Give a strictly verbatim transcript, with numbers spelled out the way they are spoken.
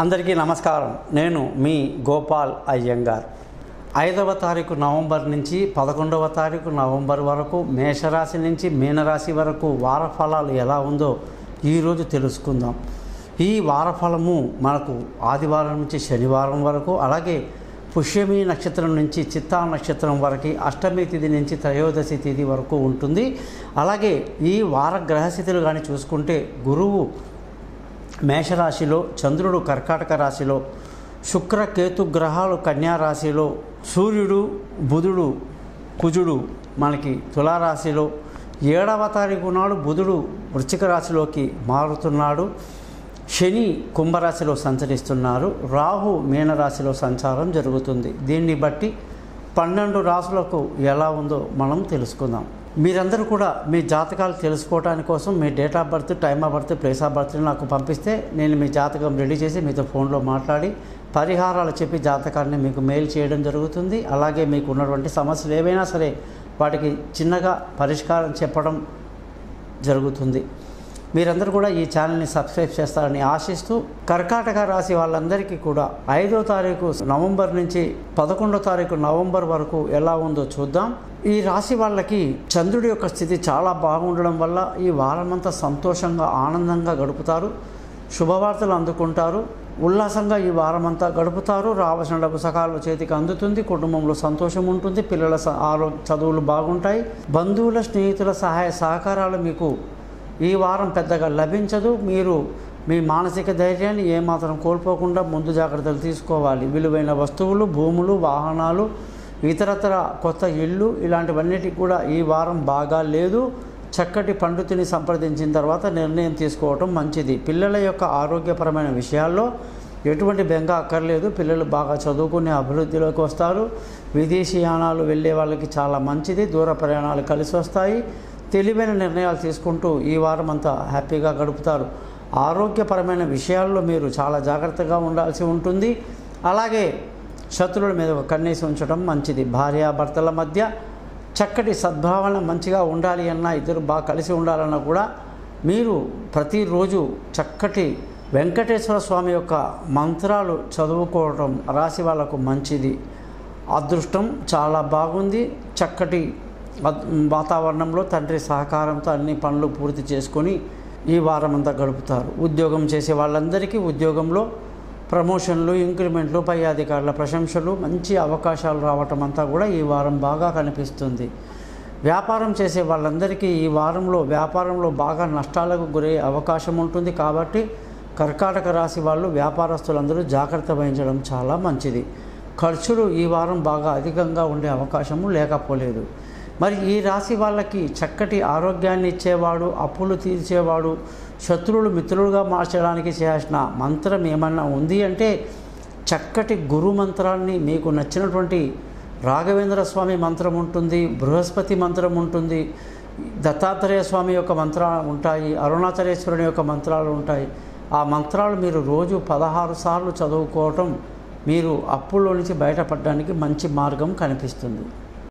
అందరికీ నమస్కారం. నేను మీ గోపాల్ అయ్యంగార్. ఐదవ తారీఖు నవంబర్ నుంచి పదకొండవ తారీఖు నవంబర్ వరకు మేషరాశి నుంచి మీనరాశి వరకు వార ఫలాలు ఎలా ఉందో ఈరోజు తెలుసుకుందాం. ఈ వార ఫలము మనకు ఆదివారం నుంచి శనివారం వరకు, అలాగే పుష్యమి నక్షత్రం నుంచి చిత్తా నక్షత్రం వరకు, అష్టమి తిథి నుంచి త్రయోదశి తిథి వరకు ఉంటుంది. అలాగే ఈ వార గ్రహస్థితులు కానీ చూసుకుంటే గురువు మేషరాశిలో, చంద్రుడు కర్కాటక రాశిలో, శుక్ర కేతు గ్రహాలు కన్యా రాశిలో, సూర్యుడు బుధుడు కుజుడు మనకి తులారాశిలో, ఏడవ తారీఖు నాడు బుధుడు వృశ్చిక రాశిలోకి మారుతున్నాడు, శని కుంభరాశిలో సంచరిస్తున్నారు, రాహు మీనరాశిలో సంచారం జరుగుతుంది. దీన్ని బట్టి పన్నెండు రాశులకు ఎలా ఉందో మనం తెలుసుకుందాం. మీరందరూ కూడా మీ జాతకాలు తెలుసుకోవడానికి కోసం మీ date of birth, time of birth, place of బర్త్ని నాకు పంపిస్తే నేను మీ జాతకం రెడీ చేసి మీతో ఫోన్లో మాట్లాడి పరిహారాలు చెప్పి జాతకాన్ని మీకు మెయిల్ చేయడం జరుగుతుంది. అలాగే మీకు ఉన్నటువంటి సమస్యలు ఏవైనా సరే వాటికి చిన్నగా పరిష్కారం చెప్పడం జరుగుతుంది. మీరందరూ కూడా ఈ ఛానల్ని సబ్స్క్రైబ్ చేస్తారని ఆశిస్తూ, కర్కాటక రాశి వాళ్ళందరికీ కూడా ఐదో తారీఖు నవంబర్ నుంచి పదకొండో తారీఖు నవంబర్ వరకు ఎలా ఉందో చూద్దాం. ఈ రాశి వాళ్ళకి చంద్రుడి యొక్క స్థితి చాలా బాగుండడం వల్ల ఈ వారమంతా సంతోషంగా ఆనందంగా గడుపుతారు, శుభవార్తలు అందుకుంటారు, ఉల్లాసంగా ఈ వారమంతా గడుపుతారు, రావాల్సిన డబ్బు సకాలు చేతికి అందుతుంది, కుటుంబంలో సంతోషం ఉంటుంది, పిల్లల ఆరోగ్య చదువులు బాగుంటాయి, బంధువుల స్నేహితుల సహాయ సహకారాలు మీకు ఈ వారం పెద్దగా లభించదు. మీరు మీ మానసిక ధైర్యాన్ని ఏమాత్రం కోల్పోకుండా ముందు జాగ్రత్తలు తీసుకోవాలి. విలువైన వస్తువులు, భూములు, వాహనాలు, ఇతరతర కొత్త ఇళ్ళు ఇలాంటివన్నిటికి కూడా ఈ వారం బాగా లేదు. చక్కటి పండితుని సంప్రదించిన తర్వాత నిర్ణయం తీసుకోవటం మంచిది. పిల్లల యొక్క ఆరోగ్యపరమైన విషయాల్లో ఎటువంటి బెంగ అక్కర్లేదు. పిల్లలు బాగా చదువుకుని అభివృద్ధిలోకి వస్తారు. విదేశీయానాలు వెళ్ళే వాళ్ళకి చాలా మంచిది. దూర ప్రయాణాలు కలిసి వస్తాయి. తెలివైన నిర్ణయాలు తీసుకుంటూ ఈ వారం అంతా హ్యాపీగా గడుపుతారు. ఆరోగ్యపరమైన విషయాల్లో మీరు చాలా జాగ్రత్తగా ఉండాల్సి ఉంటుంది. అలాగే శత్రువుల మీద ఒక కన్నేసి ఉంచడం మంచిది. భార్యాభర్తల మధ్య చక్కటి సద్భావన మంచిగా ఉండాలి అన్నా, ఇద్దరు బాగా కలిసి ఉండాలన్నా కూడా మీరు ప్రతిరోజు చక్కటి వెంకటేశ్వర స్వామి యొక్క మంత్రాలు చదువుకోవడం రాశి వాళ్ళకు మంచిది. అదృష్టం చాలా బాగుంది. చక్కటి వాతావరణంలో తండ్రి సహకారంతో అన్ని పనులు పూర్తి చేసుకొని ఈ వారం అంతా గడుపుతారు. ఉద్యోగం చేసే వాళ్ళందరికీ ఉద్యోగంలో ప్రమోషన్లు, ఇంక్రిమెంట్లు, పై అధికారుల ప్రశంసలు, మంచి అవకాశాలు రావటం అంతా కూడా ఈ వారం బాగా కనిపిస్తుంది. వ్యాపారం చేసే వాళ్ళందరికీ ఈ వారంలో వ్యాపారంలో బాగా నష్టాలకు గురయ్యే అవకాశం ఉంటుంది. కాబట్టి కర్కాటక రాశి వాళ్ళు వ్యాపారస్తులందరూ జాగ్రత్త వహించడం చాలా మంచిది. ఖర్చులు ఈ వారం బాగా అధికంగా ఉండే అవకాశము లేకపోలేదు. మరి ఈ రాశి వాళ్ళకి చక్కటి ఆరోగ్యాన్ని ఇచ్చేవాడు, అప్పులు తీర్చేవాడు, శత్రువులు మిత్రులుగా మార్చడానికి చేయాల్సిన మంత్రం ఏమన్నా ఉంది అంటే చక్కటి గురు మంత్రాన్ని, మీకు నచ్చినటువంటి రాఘవేంద్ర స్వామి మంత్రం ఉంటుంది, బృహస్పతి మంత్రం ఉంటుంది, దత్తాత్రేయ స్వామి యొక్క మంత్రాలు ఉంటాయి, అరుణాచలేశ్వరుని యొక్క మంత్రాలు ఉంటాయి. ఆ మంత్రాలు మీరు రోజు పదహారు సార్లు చదువుకోవటం మీరు అప్పుల్లో నుంచి బయటపడడానికి మంచి మార్గం కనిపిస్తుంది.